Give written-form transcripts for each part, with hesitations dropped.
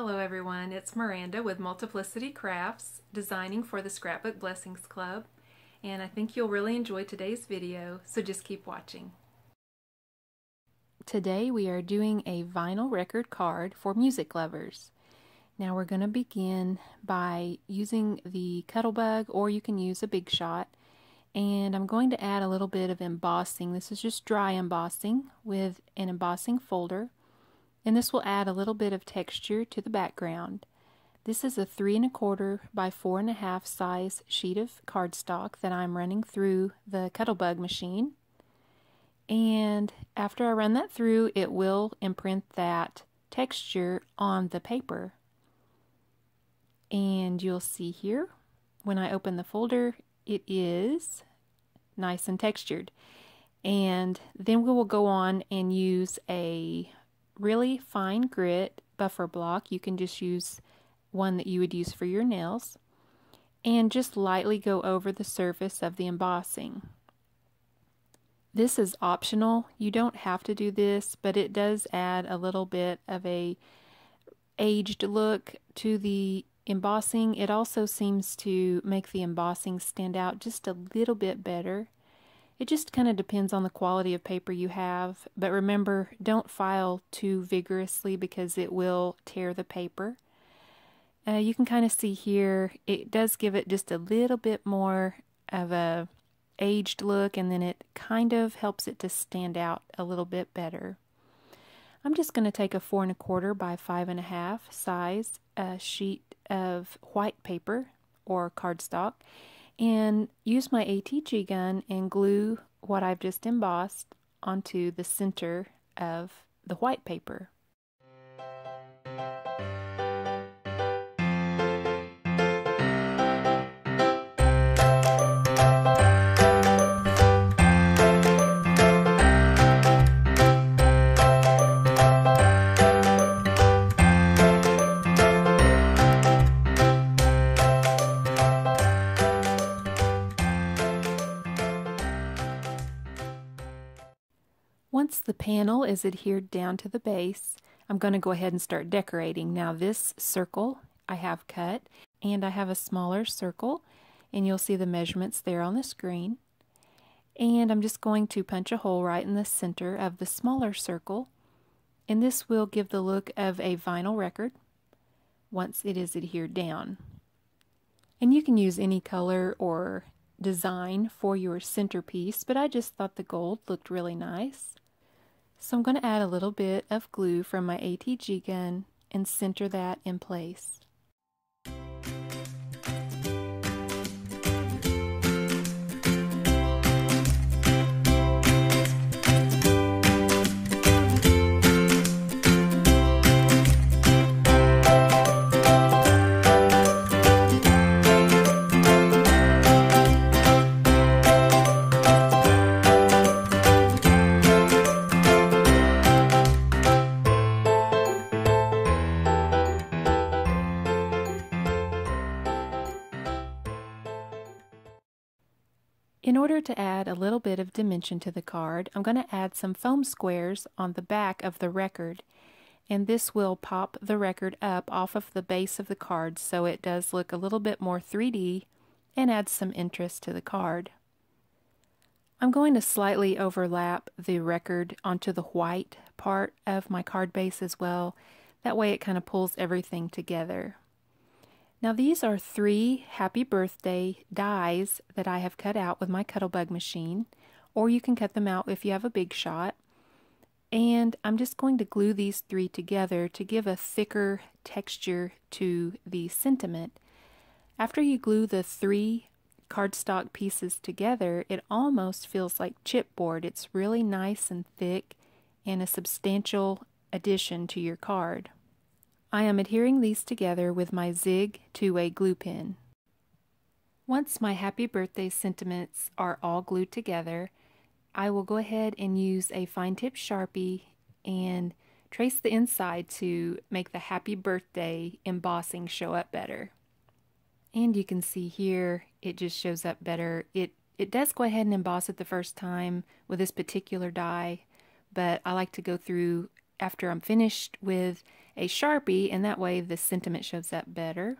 Hello everyone, it's Miranda with Multiplicity Crafts, designing for the Scrapbook Blessings Club, and I think you'll really enjoy today's video, so just keep watching. Today we are doing a vinyl record card for music lovers. Now we're going to begin by using the Cuttlebug, or you can use a Big Shot, and I'm going to add a little bit of embossing. This is just dry embossing with an embossing folder. And this will add a little bit of texture to the background. This is a 3 1/4 by 4 1/2 size sheet of cardstock that I'm running through the Cuttlebug machine. And after I run that through, it will imprint that texture on the paper. And you'll see here, when I open the folder, it is nice and textured. And then we will go on and use a really fine grit buffer block. You can just use one that you would use for your nails and just lightly go over the surface of the embossing. This is optional. You don't have to do this, but it does add a little bit of a aged look to the embossing. It also seems to make the embossing stand out just a little bit better. It just kind of depends on the quality of paper you have, but remember, don't file too vigorously because it will tear the paper. You can kind of see here, it does give it just a little bit more of a aged look, and then it kind of helps it to stand out a little bit better. I'm just going to take a 4 1/4 by 5 1/2 size sheet of white paper or cardstock, and use my ATG gun and glue what I've just embossed onto the center of the white paper. Once the panel is adhered down to the base, I'm going to go ahead and start decorating. Now this circle I have cut, and I have a smaller circle, and you'll see the measurements there on the screen. And I'm just going to punch a hole right in the center of the smaller circle, and this will give the look of a vinyl record once it is adhered down. And you can use any color or design for your centerpiece, but I just thought the gold looked really nice. So I'm going to add a little bit of glue from my ATG gun and center that in place. In order to add a little bit of dimension to the card, I'm going to add some foam squares on the back of the record, and this will pop the record up off of the base of the card so it does look a little bit more 3D and adds some interest to the card. I'm going to slightly overlap the record onto the white part of my card base as well. That way it kind of pulls everything together. Now these are 3 happy birthday dies that I have cut out with my Cuttlebug machine, or you can cut them out if you have a Big Shot. And I'm just going to glue these 3 together to give a thicker texture to the sentiment. After you glue the 3 cardstock pieces together, it almost feels like chipboard. It's really nice and thick and a substantial addition to your card. I am adhering these together with my Zig two-way glue pin. Once my happy birthday sentiments are all glued together, I will go ahead and use a fine tip Sharpie and trace the inside to make the happy birthday embossing show up better. And you can see here, it just shows up better. It does go ahead and emboss it the first time with this particular die, but I like to go through after I'm finished with a Sharpie, and that way the sentiment shows up better.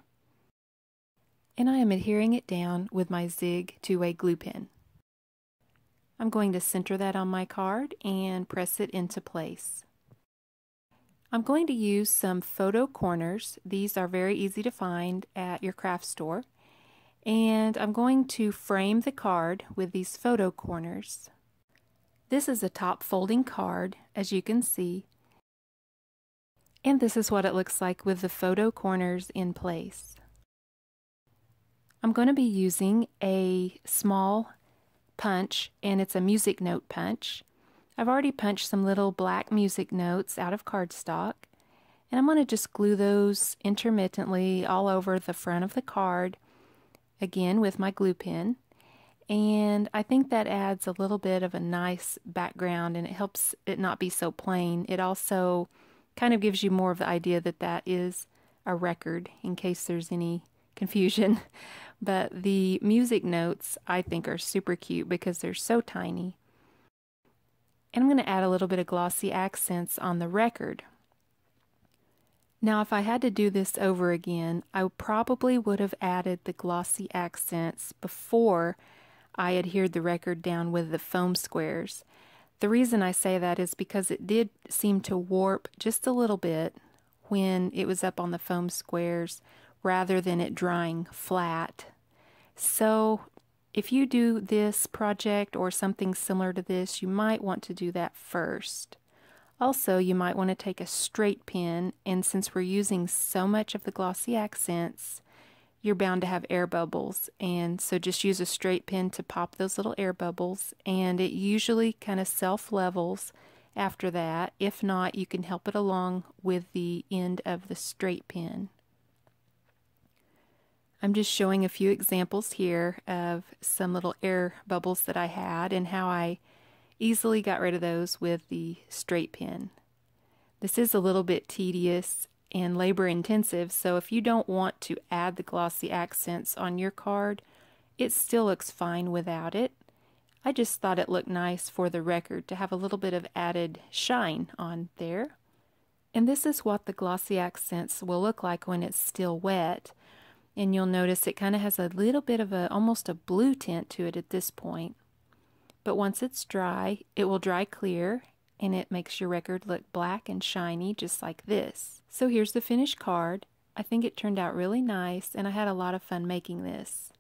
And I am adhering it down with my Zig two-way glue pin. I'm going to center that on my card and press it into place. I'm going to use some photo corners. These are very easy to find at your craft store. And I'm going to frame the card with these photo corners. This is a top folding card, as you can see. And this is what it looks like with the photo corners in place. I'm going to be using a small punch, and it's a music note punch. I've already punched some little black music notes out of cardstock, and I'm going to just glue those intermittently all over the front of the card, again with my glue pin. And I think that adds a little bit of a nice background, and it helps it not be so plain. It also kind of gives you more of the idea that that is a record, in case there's any confusion. But the music notes, I think, are super cute because they're so tiny. And I'm going to add a little bit of glossy accents on the record. Now, if I had to do this over again, I probably would have added the glossy accents before I adhered the record down with the foam squares. The reason I say that is because it did seem to warp just a little bit when it was up on the foam squares rather than it drying flat. So if you do this project or something similar to this, you might want to do that first. Also, you might want to take a straight pin, and since we're using so much of the glossy accents, you're bound to have air bubbles, and so just use a straight pin to pop those little air bubbles, and it usually kind of self-levels after that. If not, you can help it along with the end of the straight pin. I'm just showing a few examples here of some little air bubbles that I had and how I easily got rid of those with the straight pin. This is a little bit tedious and labor intensive, so if you don't want to add the glossy accents on your card, it still looks fine without it. I just thought it looked nice for the record to have a little bit of added shine on there. And this is what the glossy accents will look like when it's still wet, and you'll notice it kind of has a little bit of almost a blue tint to it at this point. But once it's dry, it will dry clear, and it makes your record look black and shiny just like this. So here's the finished card. I think it turned out really nice, and I had a lot of fun making this.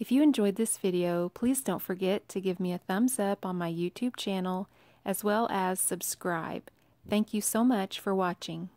If you enjoyed this video, please don't forget to give me a thumbs up on my YouTube channel as well as subscribe. Thank you so much for watching.